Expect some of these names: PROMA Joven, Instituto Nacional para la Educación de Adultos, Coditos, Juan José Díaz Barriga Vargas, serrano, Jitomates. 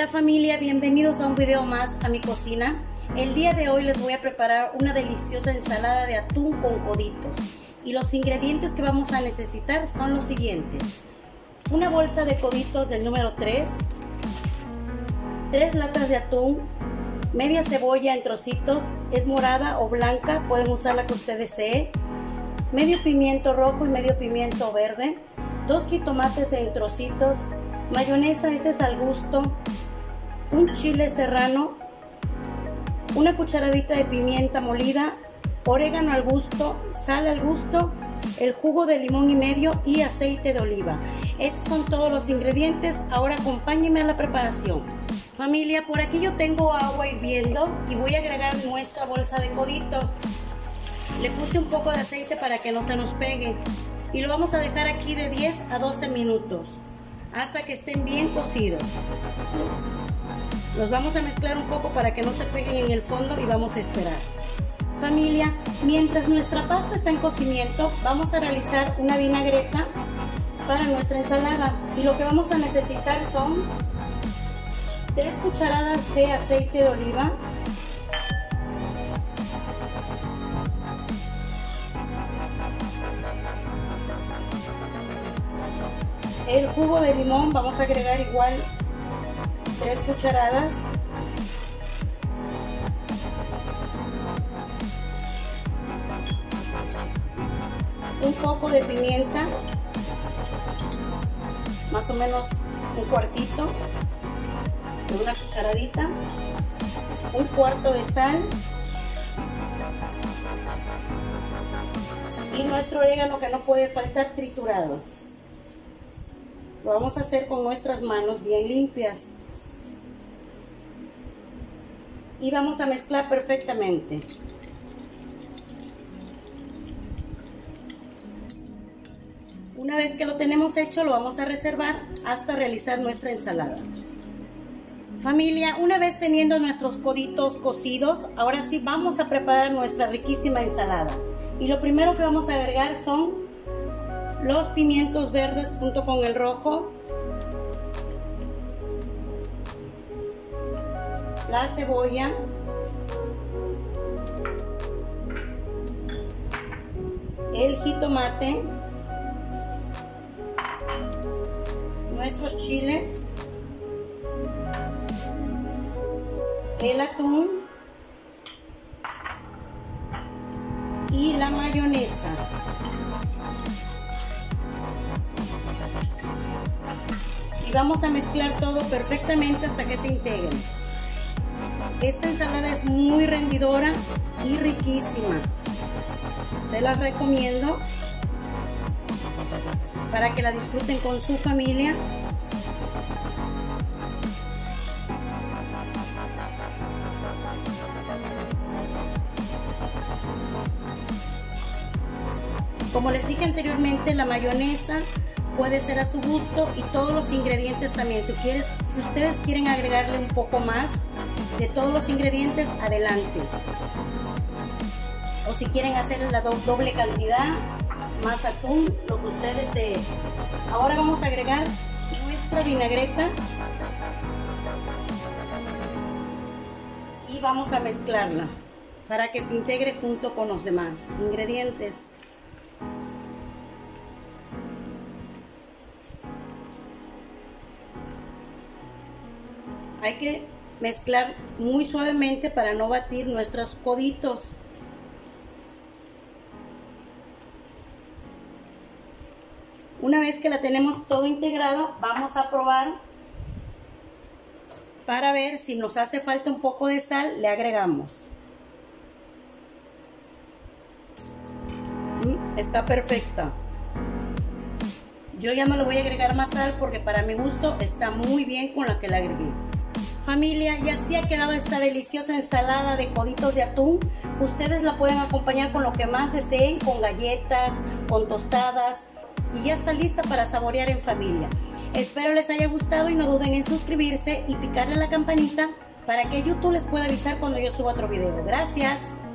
Hola familia, bienvenidos a un video más a mi cocina. El día de hoy les voy a preparar una deliciosa ensalada de atún con coditos. Y los ingredientes que vamos a necesitar son los siguientes. Una bolsa de coditos del número 3, 3 latas de atún, media cebolla en trocitos, es morada o blanca, pueden usar la que usted desee, medio pimiento rojo y medio pimiento verde, 2 jitomates en trocitos, mayonesa, este es al gusto, un chile serrano, una cucharadita de pimienta molida, orégano al gusto, sal al gusto, el jugo de limón y medio y aceite de oliva. Estos son todos los ingredientes. Ahora acompáñenme a la preparación. Familia, por aquí yo tengo agua hirviendo y voy a agregar nuestra bolsa de coditos. Le puse un poco de aceite para que no se nos pegue y lo vamos a dejar aquí de 10 a 12 minutos. Hasta que estén bien cocidos. Los vamos a mezclar un poco para que no se peguen en el fondo y vamos a esperar. Familia, mientras nuestra pasta está en cocimiento, vamos a realizar una vinagreta para nuestra ensalada. Y lo que vamos a necesitar son 3 cucharadas de aceite de oliva, el jugo de limón, vamos a agregar igual 3 cucharadas. Un poco de pimienta, más o menos un cuartito, una cucharadita. Un cuarto de sal. Y nuestro orégano que no puede faltar triturado. Lo vamos a hacer con nuestras manos bien limpias y vamos a mezclar perfectamente. Una vez que lo tenemos hecho, lo vamos a reservar hasta realizar nuestra ensalada. Familia, una vez teniendo nuestros coditos cocidos, ahora sí vamos a preparar nuestra riquísima ensalada. Y lo primero que vamos a agregar son los pimientos verdes junto con el rojo, la cebolla, el jitomate, nuestros chiles, el atún y la mayonesa. Y vamos a mezclar todo perfectamente hasta que se integren. Esta ensalada es muy rendidora y riquísima. Se las recomiendo para que la disfruten con su familia. Como les dije anteriormente, la mayonesa puede ser a su gusto y todos los ingredientes también. Si ustedes quieren agregarle un poco más de todos los ingredientes, adelante. O si quieren hacerle la doble cantidad, más atún, lo que ustedes deseen. Ahora vamos a agregar nuestra vinagreta y vamos a mezclarla para que se integre junto con los demás ingredientes. Hay que mezclar muy suavemente para no batir nuestros coditos. Una vez que la tenemos todo integrado, vamos a probar para ver si nos hace falta un poco de sal, le agregamos. Está perfecta. Yo ya no le voy a agregar más sal porque para mi gusto está muy bien con la que la agregué. Familia, y así ha quedado esta deliciosa ensalada de coditos de atún. Ustedes la pueden acompañar con lo que más deseen, con galletas, con tostadas. Y ya está lista para saborear en familia. Espero les haya gustado y no duden en suscribirse y picarle a la campanita para que YouTube les pueda avisar cuando yo suba otro video. Gracias.